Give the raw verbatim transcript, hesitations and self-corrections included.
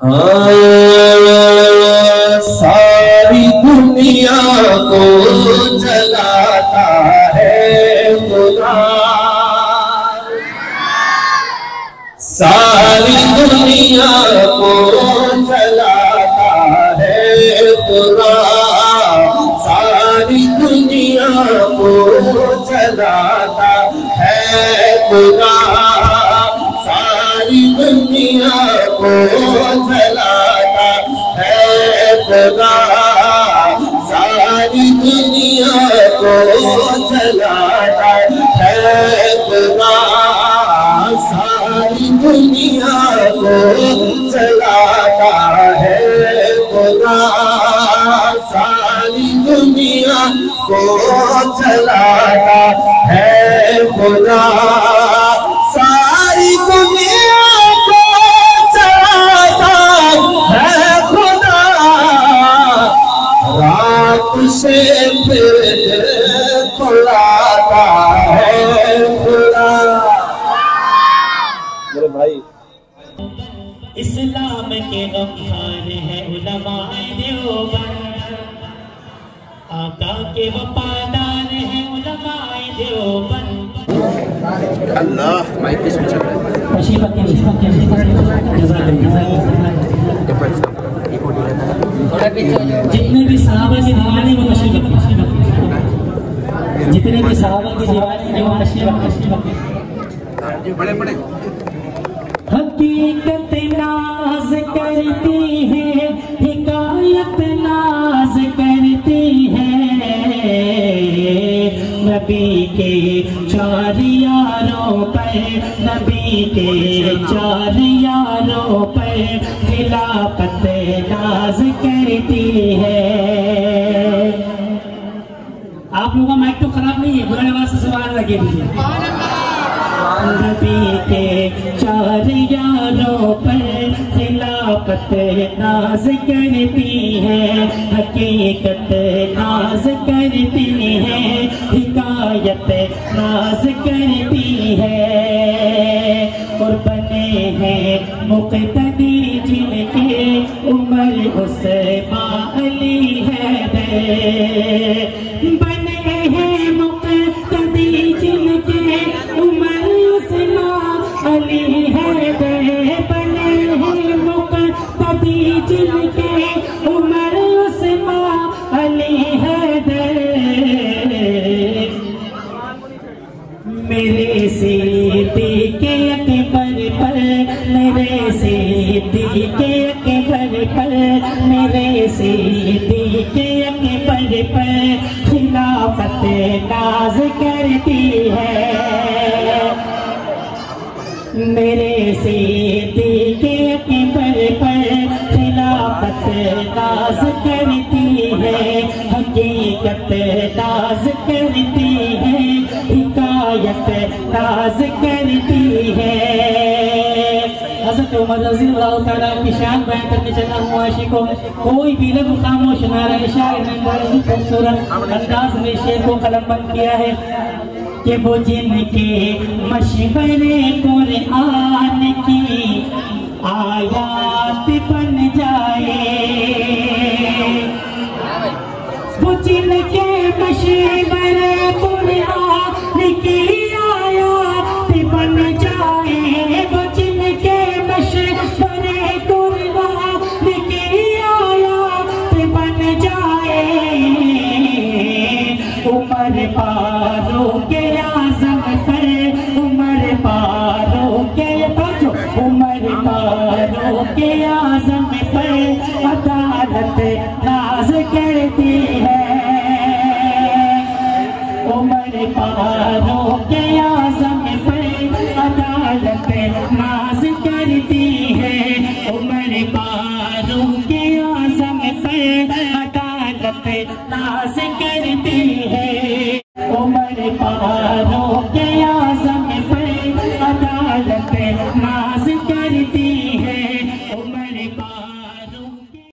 हाँ सारी दुनिया को जलाता है खुदा, सारी दुनिया को जलाता है खुदा, सारी दुनिया को जलाता है खुदा, सारी दुनिया को जलाता है खुदा, सारी दुनिया को जलाता है खुदा, सारी दुनिया को जलाता है खुदा, सारी दुनिया को जलाता है खुदा, सारी दुनिया को जलाता है खुदा, रात से फिर बुलाता है खुदा। मेरे भाई इस्लाम के गमखान है उलमाए देवबंद, आका के वफादार है उलमाए देवबंद। अल्लाह माइक किस में चल रहा है? मुसीबत के मुसीबत के मुसीबत जितने भी सहाबा की दीवानी वो मुसीबत मुसीबत जितने भी सहाबा की दीवानी वो मुसीबत मुसीबत बड़े बड़े हकीकत नाज करती है, हिकायत नाज करती है, नबी के चार यारों पर, नबी के चार यारों पर खिलाफत नाज करती है। आप लोगों का माइक तो खराब नहीं है, बुरा आवाज से सवाल लगे दीजिए। नबी के चार यारों पर खिलाफत नाज करती है, हकीकत नाज करती है, हिकायत नाज करती है, और बने हैं मुक़्तदी जिनके उमर हुसैन अली है दे, बने हैं मुक़्तदी जिनके उमर अली है दे, बने हैं मुक़्तदी जिनके उमर उस्मान अली है दे। मेरे सीधी के अकबर पर, मेरे सीधी के अकबर पर, मेरे सीधी के अकबर पर खिलाफत नाज करती है, मेरे सीधी के अकबर पर खिलाफत नाज करती है, हकीकत नाज करती है, हिकायत नाज करती है। हज़रत उमर रज़ियल्लाहु तआला की शान बयान करने चला हूँ, आशिकों कोई भी लब खामोश ना रहे। शायर ने बड़े ही खूबसूरत अंदाज में शेर को कलमबंद किया है कि वो जिनके मशवरे कुरान की आयात बन जाए, वो जिनके मशवरे कुरान की आयात बन जाए, वो जिनके मशवरे कुरान की आयात बन जाए, उमर पारो के आज़म पर, उमर पारो के बचो, उमर पारो के आज़म पर अदालत नाज करती है, उमर पारो के आज़म पर अदालत नाज करती है, उमर पारो के आज़म पर अदालत नाज करती है, उमर पारो के आज़म